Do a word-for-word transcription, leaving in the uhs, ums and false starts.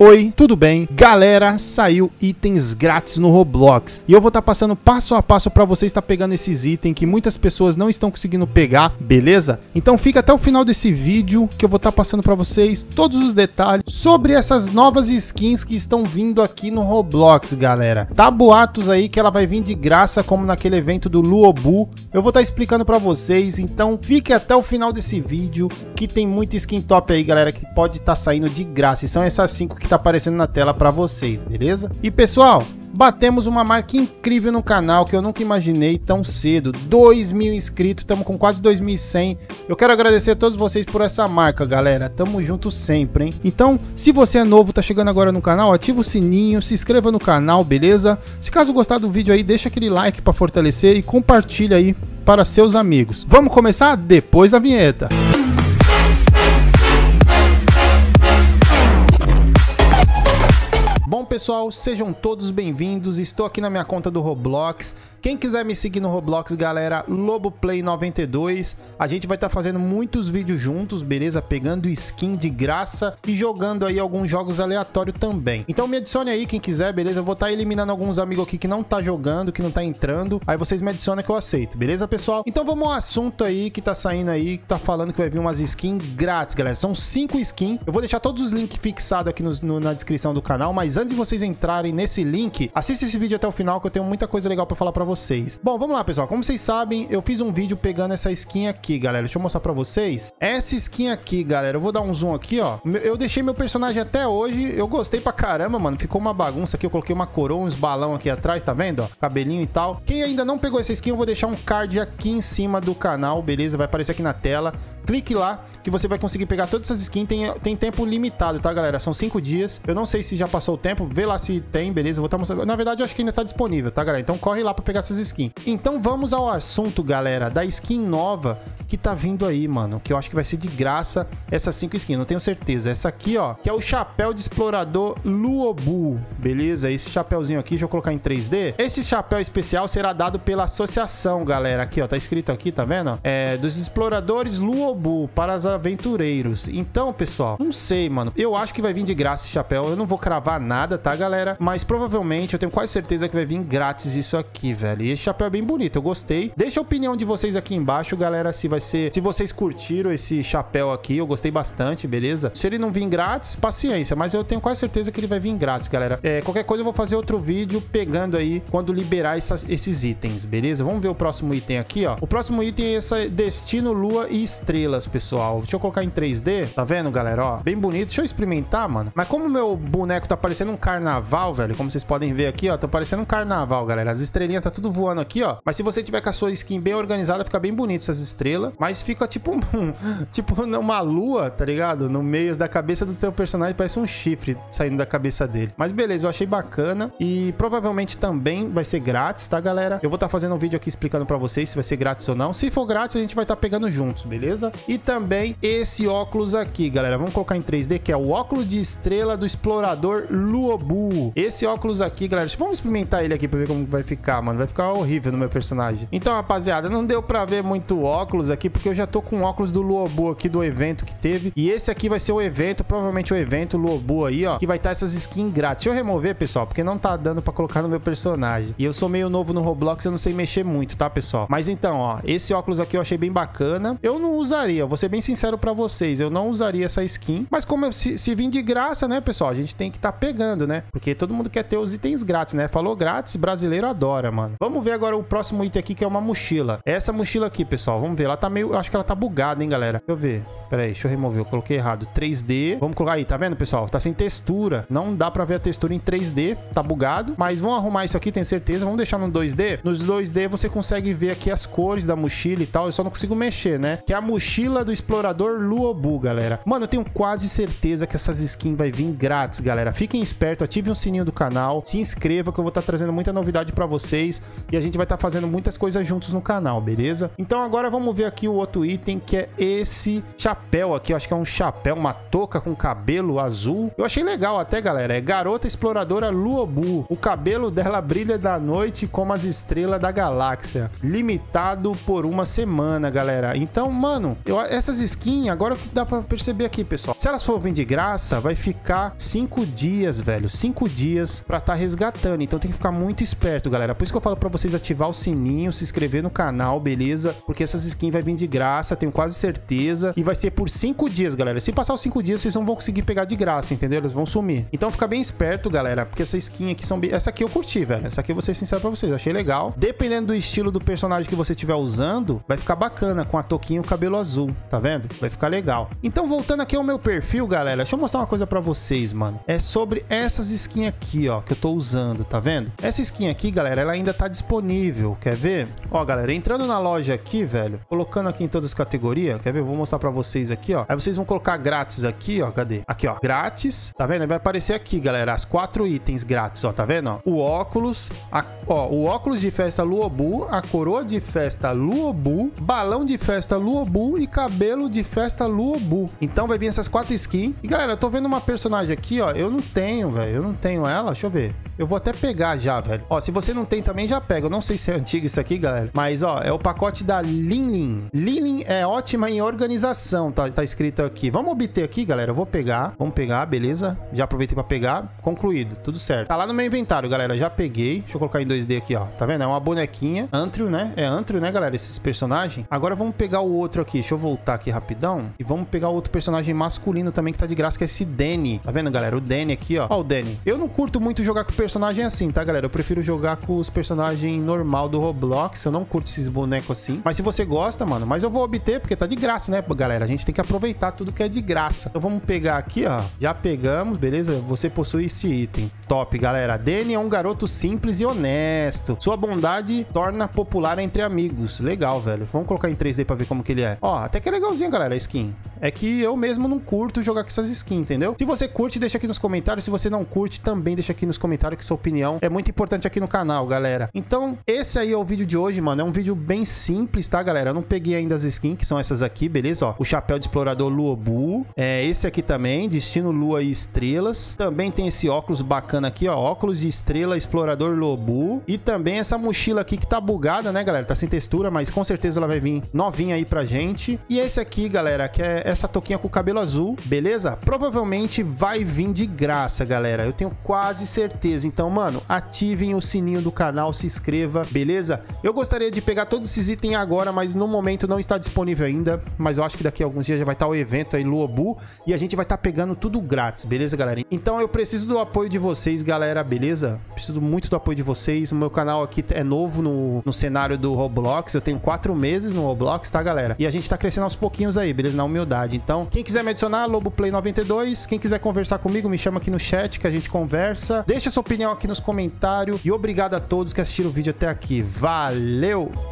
Oi, tudo bem? Galera, saiu itens grátis no Roblox e eu vou estar tá passando passo a passo para você estar pegando esses itens que muitas pessoas não estão conseguindo pegar, beleza? Então fica até o final desse vídeo que eu vou estar tá passando para vocês todos os detalhes sobre essas novas skins que estão vindo aqui no Roblox, galera. Tá boatos aí que ela vai vir de graça como naquele evento do Luobu. Eu vou estar tá explicando para vocês, então fique até o final desse vídeo que tem muita skin top aí, galera, que pode estar tá saindo de graça. E são essas cinco que tá aparecendo na tela para vocês, beleza? E pessoal, batemos uma marca incrível no canal que eu nunca imaginei tão cedo, dois mil inscritos, estamos com quase dois mil e cem. Eu quero agradecer a todos vocês por essa marca, galera, tamo junto sempre, hein? Então, se você é novo, tá chegando agora no canal, ativa o sininho, se inscreva no canal, beleza? Se caso gostar do vídeo aí, deixa aquele like para fortalecer e compartilha aí para seus amigos. Vamos começar depois da vinheta. Bom pessoal, sejam todos bem-vindos, estou aqui na minha conta do Roblox. Quem quiser me seguir no Roblox, galera, Lobo Play noventa e dois, a gente vai estar tá fazendo muitos vídeos juntos, beleza? Pegando skin de graça e jogando aí alguns jogos aleatórios também. Então me adicione aí quem quiser, beleza? Eu vou estar tá eliminando alguns amigos aqui que não tá jogando, que não tá entrando, aí vocês me adicionam que eu aceito, beleza pessoal? Então vamos ao assunto aí que tá saindo aí, que tá falando que vai vir umas skins grátis, galera. São cinco skins, eu vou deixar todos os links fixados aqui no, no, na descrição do canal, mas antes de vocês entrarem nesse link, assista esse vídeo até o final que eu tenho muita coisa legal pra falar pra vocês. Bom, vamos lá pessoal, como vocês sabem, eu fiz um vídeo pegando essa skin aqui, galera, deixa eu mostrar pra vocês. Essa skin aqui, galera, eu vou dar um zoom aqui, ó, eu deixei meu personagem até hoje, eu gostei pra caramba, mano, ficou uma bagunça aqui, eu coloquei uma coroa, uns balão aqui atrás, tá vendo, ó, cabelinho e tal. Quem ainda não pegou essa skin, eu vou deixar um card aqui em cima do canal, beleza, vai aparecer aqui na tela. Clique lá que você vai conseguir pegar todas essas skins. Tem, tem tempo limitado, tá, galera? São cinco dias. Eu não sei se já passou o tempo. Vê lá se tem, beleza? Eu vou estar mostrando. Na verdade, eu acho que ainda tá disponível, tá, galera? Então corre lá pra pegar essas skins. Então vamos ao assunto, galera, da skin nova que tá vindo aí, mano. Que eu acho que vai ser de graça essas cinco skins. Não tenho certeza. Essa aqui, ó, que é o chapéu de explorador Luobu, beleza? Esse chapéuzinho aqui, deixa eu colocar em três D. Esse chapéu especial será dado pela associação, galera. Aqui, ó, tá escrito aqui, tá vendo? É, dos exploradores Luobu para os aventureiros. Então, pessoal, não sei, mano. Eu acho que vai vir de graça esse chapéu. Eu não vou cravar nada, tá, galera? Mas provavelmente, eu tenho quase certeza que vai vir grátis isso aqui, velho. E esse chapéu é bem bonito, eu gostei. Deixa a opinião de vocês aqui embaixo, galera, se vai ser... Se vocês curtiram esse chapéu aqui, eu gostei bastante, beleza? Se ele não vir grátis, paciência. Mas eu tenho quase certeza que ele vai vir grátis, galera. É, qualquer coisa eu vou fazer outro vídeo pegando aí quando liberar essas, esses itens, beleza? Vamos ver o próximo item aqui, ó. O próximo item é essa Destino, Lua e Estrela, pessoal. Deixa eu colocar em três D. Tá vendo, galera? Ó, bem bonito. Deixa eu experimentar, mano. Mas como meu boneco tá parecendo um carnaval, velho, como vocês podem ver aqui, ó, tá parecendo um carnaval, galera. As estrelinhas tá tudo voando aqui, ó. Mas se você tiver com a sua skin bem organizada, fica bem bonito essas estrelas. Mas fica tipo um, tipo uma lua, tá ligado? No meio da cabeça do seu personagem, parece um chifre saindo da cabeça dele. Mas beleza, eu achei bacana. E provavelmente também vai ser grátis, tá, galera? Eu vou tá fazendo um vídeo aqui explicando pra vocês se vai ser grátis ou não. Se for grátis, a gente vai tá pegando juntos, beleza? E também esse óculos aqui, galera. Vamos colocar em três D, que é o óculos de estrela do explorador Luobu. Esse óculos aqui, galera, vamos experimentar ele aqui pra ver como vai ficar, mano. Vai ficar horrível no meu personagem. Então, rapaziada, não deu pra ver muito óculos aqui, porque eu já tô com o óculos do Luobu aqui, do evento que teve. E esse aqui vai ser o evento, provavelmente o evento Luobu aí, ó, que vai estar essas skins grátis. Deixa eu remover, pessoal, porque não tá dando pra colocar no meu personagem. E eu sou meio novo no Roblox, eu não sei mexer muito, tá, pessoal? Mas então, ó, esse óculos aqui eu achei bem bacana. Eu não usaria, vou ser bem sincero pra vocês, eu não usaria essa skin, mas como eu, se, se vir de graça, né, pessoal, a gente tem que tá pegando, né, porque todo mundo quer ter os itens grátis, né, falou grátis, brasileiro adora, mano. Vamos ver agora o próximo item aqui, que é uma mochila. Essa mochila aqui, pessoal, vamos ver, ela tá meio, acho que ela tá bugada, hein, galera, deixa eu ver, pera aí, deixa eu remover, eu coloquei errado, três D, vamos colocar aí, tá vendo, pessoal, tá sem textura, não dá pra ver a textura em três D, tá bugado, mas vão arrumar isso aqui, tenho certeza, vamos deixar no dois D, nos dois D você consegue ver aqui as cores da mochila e tal, eu só não consigo mexer, né, que é a mochila do explorador Luobu, galera. Mano, eu tenho quase certeza que essas skins vai vir grátis, galera. Fiquem espertos, ativem o sininho do canal, se inscreva que eu vou estar trazendo muita novidade pra vocês e a gente vai estar fazendo muitas coisas juntos no canal, beleza? Então agora vamos ver aqui o outro item que é esse chapéu chapéu aqui, acho que é um chapéu, uma touca com cabelo azul. Eu achei legal até, galera. É Garota Exploradora Luobu. O cabelo dela brilha da noite como as estrelas da galáxia. Limitado por uma semana, galera. Então, mano, eu, essas skins, agora dá pra perceber aqui, pessoal. Se elas for vir de graça, vai ficar cinco dias, velho. cinco dias pra tá resgatando. Então tem que ficar muito esperto, galera. Por isso que eu falo pra vocês ativar o sininho, se inscrever no canal, beleza? Porque essas skins vai vir de graça, tenho quase certeza. E vai ser por cinco dias, galera. Se passar os cinco dias, vocês não vão conseguir pegar de graça, entendeu? Eles vão sumir. Então fica bem esperto, galera. Porque essa skin aqui são... Essa aqui eu curti, velho. Essa aqui eu vou ser sincero pra vocês. Achei legal. Dependendo do estilo do personagem que você estiver usando, vai ficar bacana. Com a touquinha e o cabelo azul, tá vendo? Vai ficar legal. Então, voltando aqui ao meu perfil, galera. Deixa eu mostrar uma coisa pra vocês, mano. É sobre essas skins aqui, ó. Que eu tô usando, tá vendo? Essa skin aqui, galera, ela ainda tá disponível. Quer ver? Ó, galera, entrando na loja aqui, velho. Colocando aqui em todas as categorias. Quer ver? Eu vou mostrar pra vocês aqui, ó. Aí vocês vão colocar grátis aqui, ó. Cadê? Aqui, ó. Grátis. Tá vendo? Vai aparecer aqui, galera. As quatro itens grátis, ó. Tá vendo? Ó? O óculos. A... Ó, o óculos de festa Luobu. A coroa de festa Luobu. Balão de festa Luobu. E cabelo de festa Luobu. Então vai vir essas quatro skins. E, galera, eu tô vendo uma personagem aqui, ó. Eu não tenho, velho. Eu não tenho ela. Deixa eu ver. Eu vou até pegar já, velho. Ó, se você não tem também, já pega. Eu não sei se é antigo isso aqui, galera. Mas, ó, é o pacote da Linlin. Linlin é ótima em organização, tá, tá escrito aqui. Vamos obter aqui, galera. Eu vou pegar. Vamos pegar, beleza? Já aproveitei pra pegar. Concluído. Tudo certo. Tá lá no meu inventário, galera. Já peguei. Deixa eu colocar em dois D aqui, ó. Tá vendo? É uma bonequinha. Antrio, né? É Antrio, né, galera? Esses personagens. Agora vamos pegar o outro aqui. Deixa eu voltar aqui rapidão. E vamos pegar outro personagem masculino também que tá de graça, que é esse Danny. Tá vendo, galera? O Danny aqui, ó. Ó, o Danny. Eu não curto muito jogar com o personagem assim, tá, galera? Eu prefiro jogar com os personagens normal do Roblox. Eu não curto esses bonecos assim. Mas se você gosta, mano... Mas eu vou obter, porque tá de graça, né, galera? A gente tem que aproveitar tudo que é de graça. Então vamos pegar aqui, ó. Já pegamos, beleza? Você possui esse item. Top, galera. Danny é um garoto simples e honesto. Sua bondade torna popular entre amigos. Legal, velho. Vamos colocar em três D pra ver como que ele é. Ó, até que é legalzinho, galera, a skin. É que eu mesmo não curto jogar com essas skins, entendeu? Se você curte, deixa aqui nos comentários. Se você não curte, também deixa aqui nos comentários que sua opinião é muito importante aqui no canal, galera. Então, esse aí é o vídeo de hoje, mano. É um vídeo bem simples, tá, galera? Eu não peguei ainda as skins, que são essas aqui, beleza? Ó, o chapéu de explorador Luobu. É, esse aqui também, destino lua e estrelas. Também tem esse óculos bacana aqui, ó. Óculos de estrela, explorador Luobu. E também essa mochila aqui que tá bugada, né, galera? Tá sem textura, mas com certeza ela vai vir novinha aí pra gente. E esse aqui, galera, que é essa touquinha com o cabelo azul, beleza? Provavelmente vai vir de graça, galera. Eu tenho quase certeza. Então, mano, ativem o sininho do canal, se inscreva, beleza? Eu gostaria de pegar todos esses itens agora, mas no momento não está disponível ainda. Mas eu acho que daqui a alguns dias já vai estar o evento aí, Luobu, e a gente vai estar pegando tudo grátis, beleza, galera? Então eu preciso do apoio de vocês, galera, beleza? Preciso muito do apoio de vocês. O meu canal aqui é novo no, no cenário do Roblox. Eu tenho quatro meses no Roblox, tá, galera? E a gente tá crescendo aos pouquinhos aí, beleza? Na humildade. Então, quem quiser me adicionar, Lobo Play noventa e dois. Quem quiser conversar comigo, me chama aqui no chat que a gente conversa. Deixa sua opinião aqui nos comentários. E obrigado a todos que assistiram o vídeo até aqui. Valeu!